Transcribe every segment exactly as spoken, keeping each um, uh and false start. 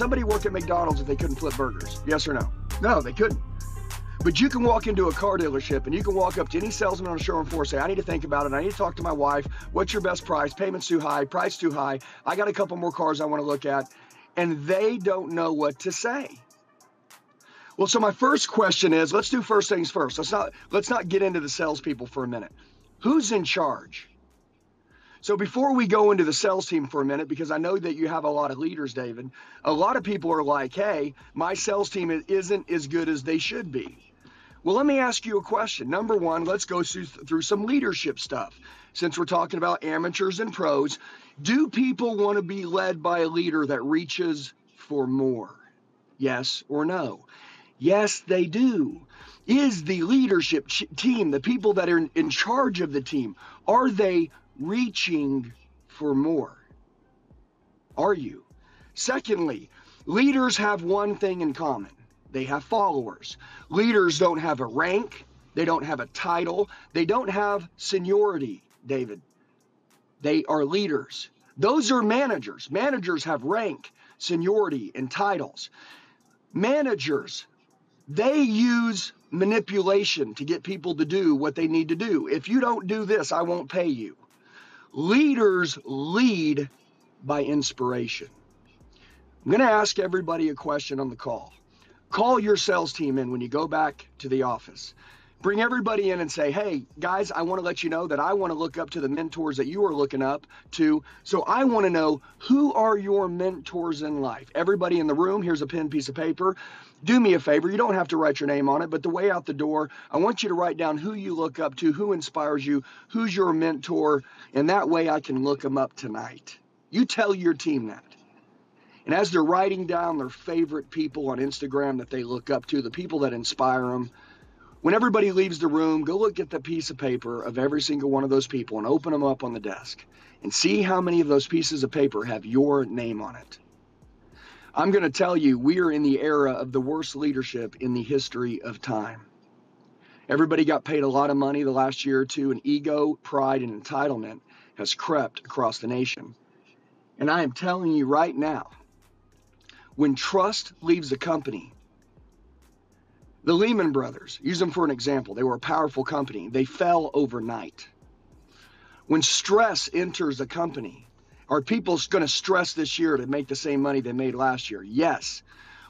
somebody work at McDonald's if they couldn't flip burgers? Yes or no? No, they couldn't. But you can walk into a car dealership and you can walk up to any salesman on the showroom floor and say, I need to think about it. I need to talk to my wife. What's your best price? Payment's too high. Price too high. I got a couple more cars I want to look at. And they don't know what to say. Well, so my first question is, let's do first things first. Let's not, let's not get into the salespeople for a minute. Who's in charge? So before we go into the sales team for a minute, because I know that you have a lot of leaders, David, a lot of people are like, hey, my sales team isn't as good as they should be. Well, let me ask you a question. Number one, let's go through some leadership stuff. Since we're talking about amateurs and pros, do people want to be led by a leader that reaches for more? Yes or no? Yes, they do. Is the leadership team, the people that are in, in charge of the team, are they reaching for more? Are you? Secondly, leaders have one thing in common. They have followers. Leaders don't have a rank. They don't have a title. They don't have seniority, David. They are leaders. Those are managers. Managers have rank, seniority, and titles. Managers, they use manipulation to get people to do what they need to do. If you don't do this, I won't pay you. Leaders lead by inspiration. I'm going to ask everybody a question on the call. Call your sales team in when you go back to the office. Bring everybody in and say, hey, guys, I want to let you know that I want to look up to the mentors that you are looking up to. So I want to know, who are your mentors in life? Everybody in the room, here's a pen, piece of paper. Do me a favor. You don't have to write your name on it, but the way out the door, I want you to write down who you look up to, who inspires you, who's your mentor, and that way I can look them up tonight. You tell your team that. And as they're writing down their favorite people on Instagram that they look up to, the people that inspire them, when everybody leaves the room, go look at the piece of paper of every single one of those people and open them up on the desk and see how many of those pieces of paper have your name on it. I'm going to tell you, we are in the era of the worst leadership in the history of time. Everybody got paid a lot of money the last year or two, and ego, pride, and entitlement has crept across the nation. And I am telling you right now, when trust leaves the company, the Lehman Brothers, use them for an example. They were a powerful company. They fell overnight. When stress enters a company, are people going to stress this year to make the same money they made last year? Yes.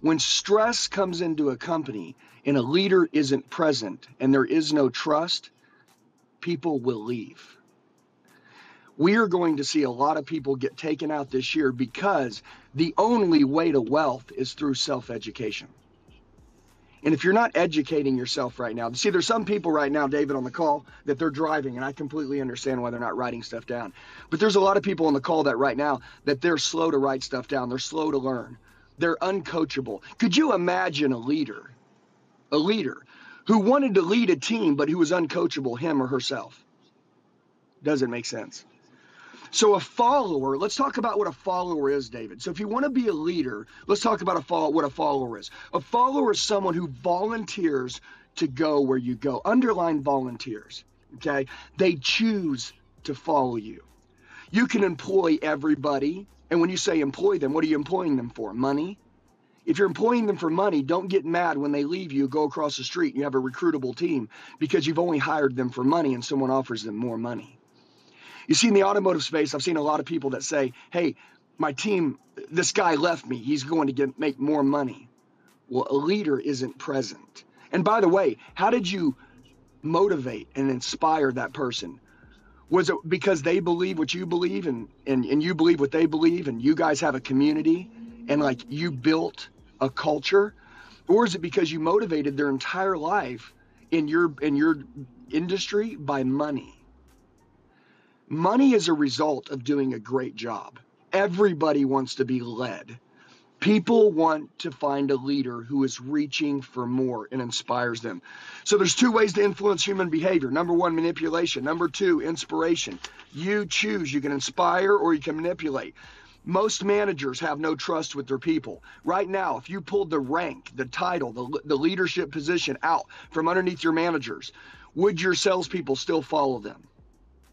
When stress comes into a company and a leader isn't present and there is no trust, people will leave. We are going to see a lot of people get taken out this year because the only way to wealth is through self-education. And if you're not educating yourself right now, see, there's some people right now, David, on the call that they're driving, and I completely understand why they're not writing stuff down. But there's a lot of people on the call that right now that they're slow to write stuff down. They're slow to learn. They're uncoachable. Could you imagine a leader, a leader who wanted to lead a team but who was uncoachable, him or herself? Doesn't make sense. So a follower, let's talk about what a follower is, David. So if you want to be a leader, let's talk about a follow, what a follower is. A follower is someone who volunteers to go where you go. Underline volunteers, okay? They choose to follow you. You can employ everybody. And when you say employ them, what are you employing them for? Money? If you're employing them for money, don't get mad when they leave you, go across the street, and you have a recruitable team because you've only hired them for money and someone offers them more money. You see, in the automotive space, I've seen a lot of people that say, hey, my team, this guy left me. He's going to get, make more money. Well, a leader isn't present. And by the way, how did you motivate and inspire that person? Was it because they believe what you believe and, and, and you believe what they believe and you guys have a community and like you built a culture? Or is it because you motivated their entire life in your, in your industry by money? Money is a result of doing a great job. Everybody wants to be led. People want to find a leader who is reaching for more and inspires them. So there's two ways to influence human behavior. Number one, manipulation. Number two, inspiration. You choose. You can inspire or you can manipulate. Most managers have no trust with their people. Right now, if you pulled the rank, the title, the, the leadership position out from underneath your managers, would your salespeople still follow them?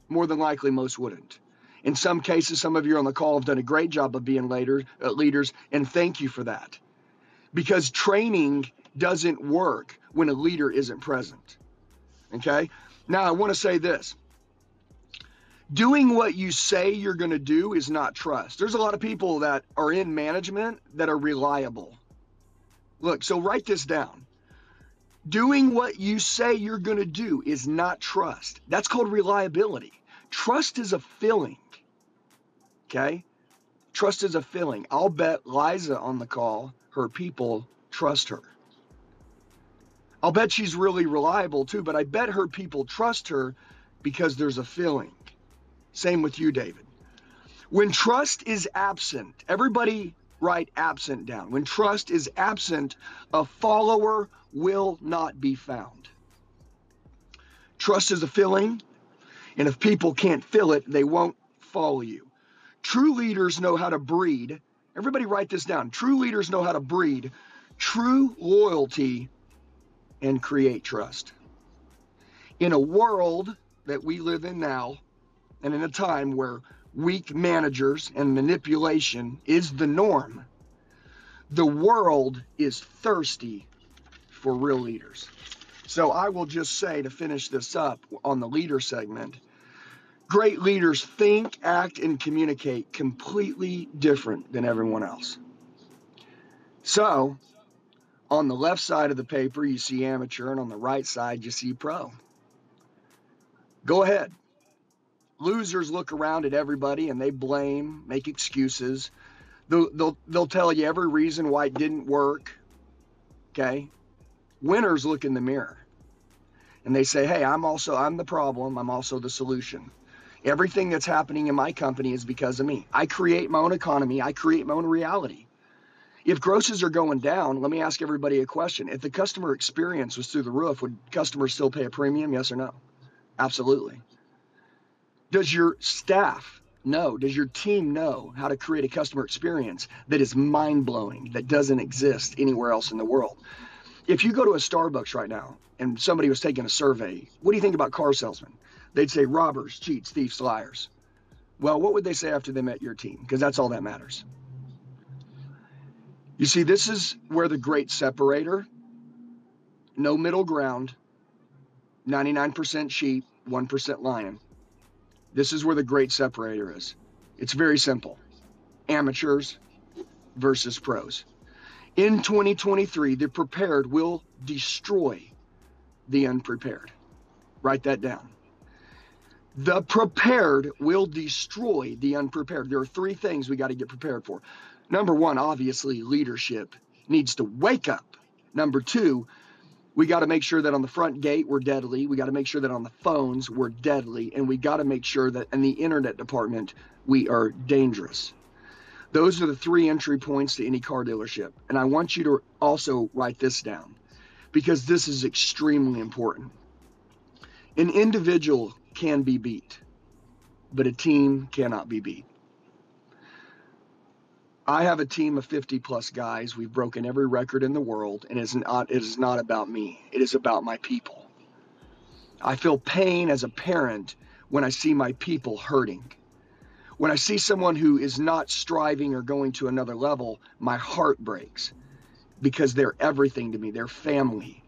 More than likely, most wouldn't. In some cases, some of you on the call have done a great job of being leader, uh, leaders, and thank you for that. Because training doesn't work when a leader isn't present. Okay? Now, I want to say this. Doing what you say you're going to do is not trust. There's a lot of people that are in management that are reliable. Look, so write this down. Doing what you say you're going to do is not trust. That's called reliability. Trust is a feeling. Okay? Trust is a feeling. I'll bet Liza on the call, her people trust her. I'll bet she's really reliable too, but I bet her people trust her because there's a feeling. Same with you, David. When trust is absent, everybody write absent down. When trust is absent, a follower will not be found. Trust is a feeling, and if people can't feel it, they won't follow you. True leaders know how to breed. Everybody write this down. True leaders know how to breed true loyalty and create trust. In a world that we live in now, and in a time where weak managers and manipulation is the norm, the world is thirsty for real leaders. So I will just say, to finish this up on the leader segment, great leaders think, act, and communicate completely different than everyone else. So on the left side of the paper, you see amateur, and on the right side, you see pro. Go ahead. Losers look around at everybody and they blame, make excuses. They'll, they'll, they'll tell you every reason why it didn't work. Okay. Winners look in the mirror and they say, hey, I'm also, I'm the problem. I'm also the solution. Everything that's happening in my company is because of me. I create my own economy. I create my own reality. If grosses are going down, let me ask everybody a question. If the customer experience was through the roof, would customers still pay a premium? Yes or no? Absolutely. Does your staff know, does your team know how to create a customer experience that is mind-blowing, that doesn't exist anywhere else in the world? If you go to a Starbucks right now and somebody was taking a survey, what do you think about car salesmen? They'd say robbers, cheats, thieves, liars. Well, what would they say after they met your team? Because that's all that matters. You see, this is where the great separator, no middle ground, ninety-nine percent sheep, one percent lion. This is where the great separator is. It's very simple. Amateurs versus pros. In twenty twenty-three, the prepared will destroy the unprepared. Write that down. The prepared will destroy the unprepared. There are three things we got to get prepared for. Number one, obviously, leadership needs to wake up. Number two, we got to make sure that on the front gate, we're deadly. We got to make sure that on the phones, we're deadly. And we got to make sure that in the internet department, we are dangerous. Those are the three entry points to any car dealership. And I want you to also write this down, because this is extremely important. An individual can be beat, but a team cannot be beat. I have a team of fifty plus guys. We've broken every record in the world, and it's not, it is not about me. It is about my people. I feel pain as a parent when I see my people hurting. When I see someone who is not striving or going to another level, my heart breaks because they're everything to me. They're family.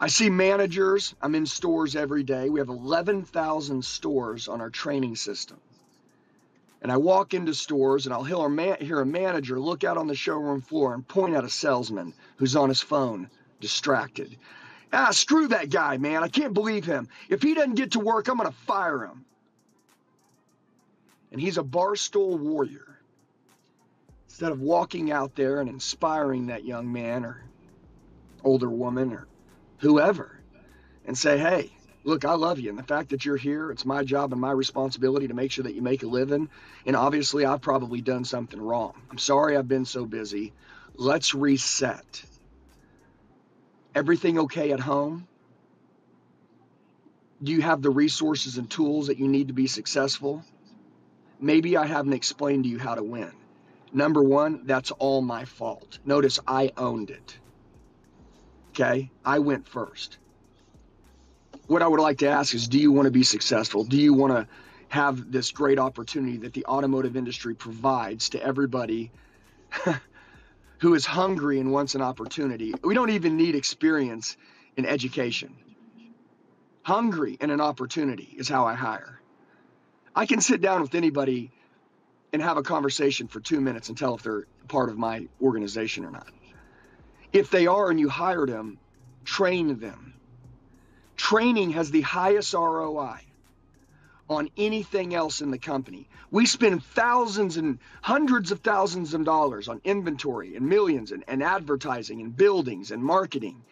I see managers. I'm in stores every day. We have eleven thousand stores on our training system. And I walk into stores and I'll hear a, man, hear a manager look out on the showroom floor and point at a salesman who's on his phone, distracted. Ah, screw that guy, man. I can't believe him. If he doesn't get to work, I'm going to fire him. And he's a barstool warrior. Instead of walking out there and inspiring that young man or older woman or whoever and say, hey, look, I love you. And the fact that you're here, it's my job and my responsibility to make sure that you make a living. And obviously, I've probably done something wrong. I'm sorry I've been so busy. Let's reset. Everything okay at home? Do you have the resources and tools that you need to be successful? Maybe I haven't explained to you how to win. Number one, that's all my fault. Notice I owned it. Okay? I went first. What I would like to ask is, do you want to be successful? Do you want to have this great opportunity that the automotive industry provides to everybody who is hungry and wants an opportunity. We don't even need experience in education. Hungry and an opportunity is how I hire. I can sit down with anybody and have a conversation for two minutes and tell if they're part of my organization or not. If they are and you hire them, train them. Training has the highest R O I on anything else in the company. We spend thousands and hundreds of thousands of dollars on inventory and millions and, and advertising and buildings and marketing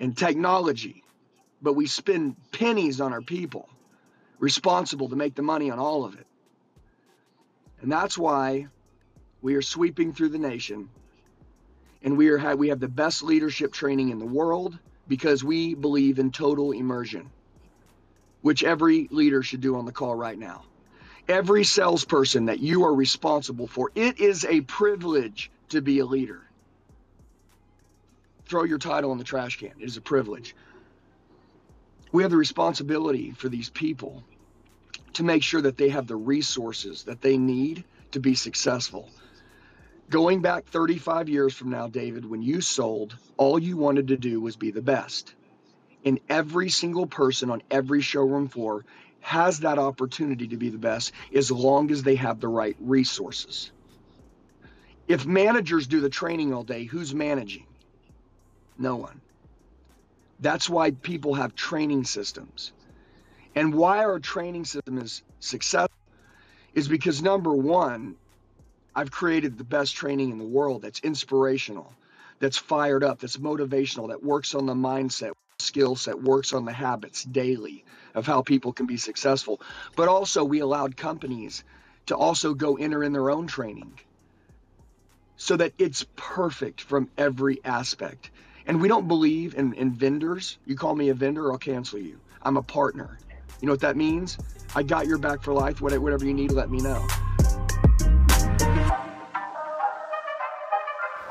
and technology, but we spend pennies on our people responsible to make the money on all of it. And that's why we are sweeping through the nation, and we are we have the best leadership training in the world, because we believe in total immersion, which every leader should do on the call right now. Every salesperson that you are responsible for, it is a privilege to be a leader. Throw your title in the trash can. It is a privilege. We have the responsibility for these people to make sure that they have the resources that they need to be successful. Going back thirty-five years from now, David, when you sold, all you wanted to do was be the best. And every single person on every showroom floor has that opportunity to be the best, as long as they have the right resources. If managers do the training all day, who's managing? No one. That's why people have training systems. And why our training system is successful is because, number one, I've created the best training in the world that's inspirational, that's fired up, that's motivational, that works on the mindset, skill set, works on the habits daily of how people can be successful. But also we allowed companies to also go enter in their own training so that it's perfect from every aspect. And we don't believe in, in vendors. You call me a vendor, I'll cancel you. I'm a partner. You know what that means? I got your back for life. Whatever you need, let me know.